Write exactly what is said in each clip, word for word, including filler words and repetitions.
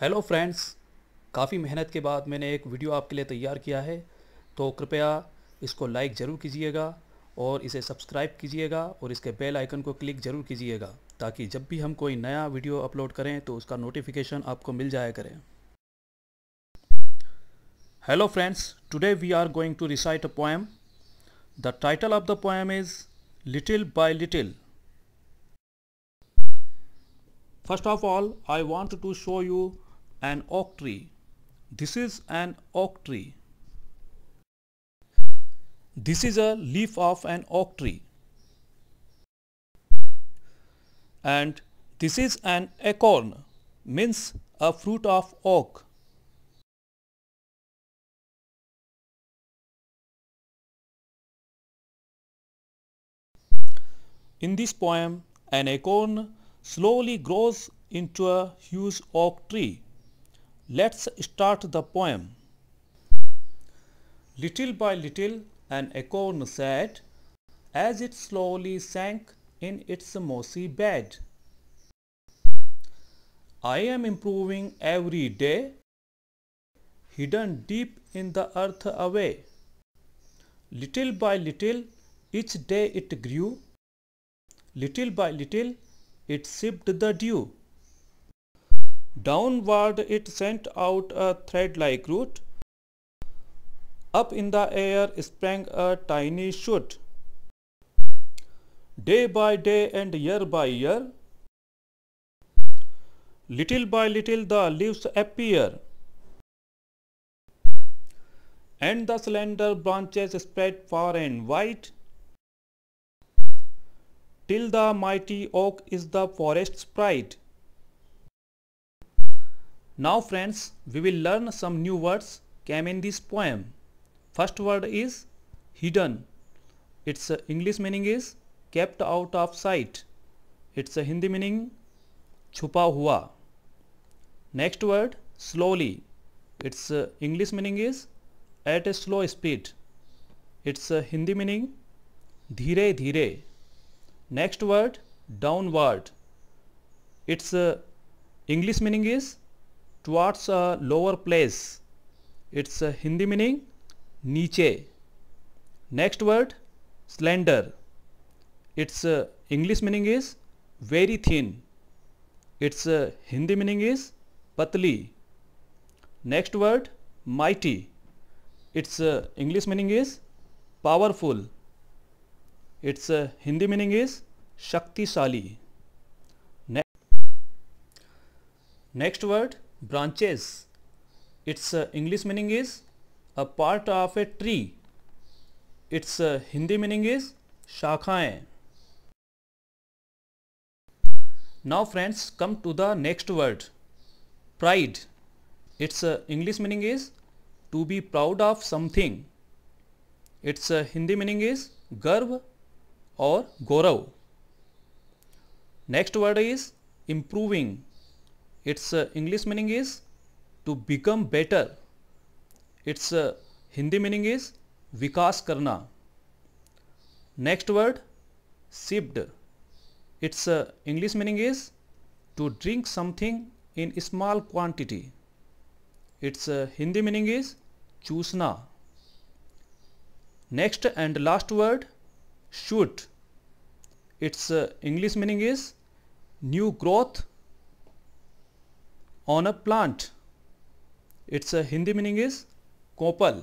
Hello friends, काफ़ी मेहनत के बाद मैंने एक वीडियो आपके लिए तैयार किया है, तो कृपया इसको लाइक ज़रूर कीजिएगा और इसे सब्सक्राइब कीजिएगा और इसके बेल आइकन को क्लिक ज़रूर कीजिएगा ताकि जब भी हम कोई नया वीडियो अपलोड करें तो उसका नोटिफिकेशन आपको मिल जाया करें। Hello friends, today we are going to recite a poem. The title of the poem is little by little. First of all, I want to show you an oak tree. This is an oak tree. This is a leaf of an oak tree. And this is an acorn, means a fruit of oak. In this poem, an acorn slowly grows into a huge oak tree. Let's start the poem. Little by little, an acorn said, as it slowly sank in its mossy bed. I am improving every day, hidden deep in the earth away. Little by little, each day it grew. Little by little, it sipped the dew. Downward it sent out a thread-like root. Up in the air sprang a tiny shoot. Day by day and year by year, little by little the leaves appear, and the slender branches spread far and wide, till the mighty oak is the forest's pride. Now friends, we will learn some new words came in this poem. First word is hidden. Its English meaning is kept out of sight. Its Hindi meaning छुपा हुआ. Next word, slowly. Its English meaning is at a slow speed. Its Hindi meaning धीरे धीरे. Next word, downward. Its uh, English meaning is towards a lower place. Its uh, Hindi meaning नीचे. Next word, slender. Its uh, English meaning is very thin. Its uh, Hindi meaning is पतली. Next word, mighty. Its uh, English meaning is powerful. Its uh, Hindi meaning is shaktishali. Ne Next word, branches. Its uh, English meaning is a part of a tree. Its uh, Hindi meaning is shakhaen. Now friends, come to the next word, pride. Its uh, English meaning is to be proud of something. Its uh, Hindi meaning is garv और गौरव. Next word is improving. Its English meaning is to become better. Its Hindi meaning is विकास करना. Next word, sipped. Its English meaning is to drink something in small quantity. Its Hindi meaning is चूसना. Next and last word, shoot. Its uh, English meaning is new growth on a plant. Its uh, Hindi meaning is kopal.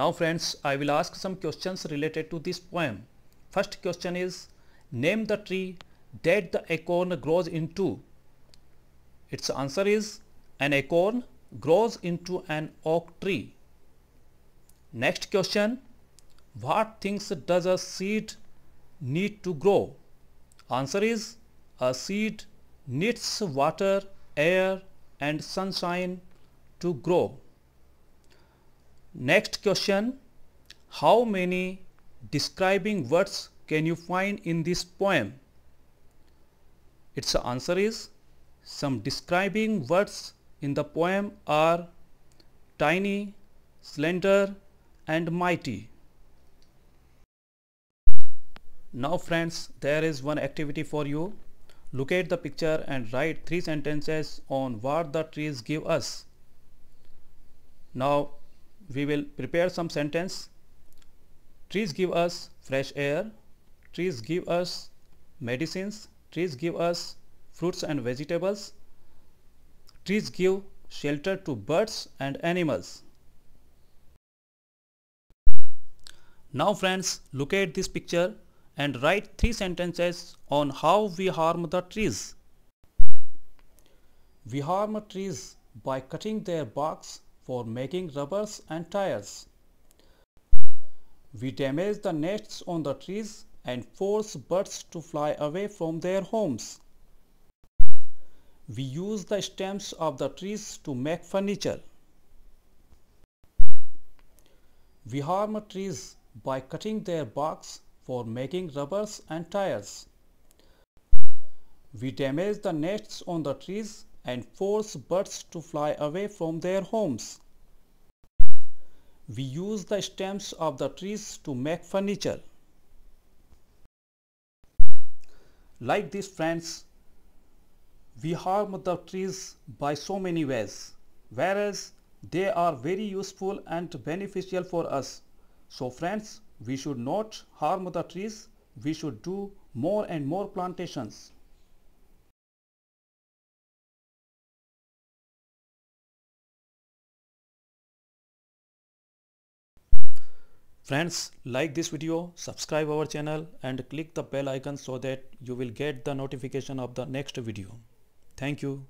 Now friends, I will ask some questions related to this poem. First question is, name the tree that the acorn grows into. Its answer is, an acorn grows into an oak tree. Next question, what things does a seed need to grow? Answer is, a seed needs water, air and sunshine to grow. Next question, how many describing words can you find in this poem? Its answer is, some describing words in the poem are tiny, slender and mighty. Now friends, there is one activity for you. Look at the picture and write three sentences on what the trees give us. Now we will prepare some sentence. Trees give us fresh air. Trees give us medicines. Trees give us fruits and vegetables. Trees give shelter to birds and animals. Now friends, look at this picture and write three sentences on how we harm the trees. We harm trees by cutting their barks for making rubbers and tires. We damage the nests on the trees and force birds to fly away from their homes. We use the stems of the trees to make furniture. We harm trees by cutting their barks for making rubbers and tires. We damage the nests on the trees and force birds to fly away from their homes. We use the stems of the trees to make furniture. Like this friends, we harm the trees by so many ways, whereas they are very useful and beneficial for us. So friends, we should not harm the trees. We should do more and more plantations. Friends, like this video, subscribe our channel and click the bell icon so that you will get the notification of the next video. Thank you.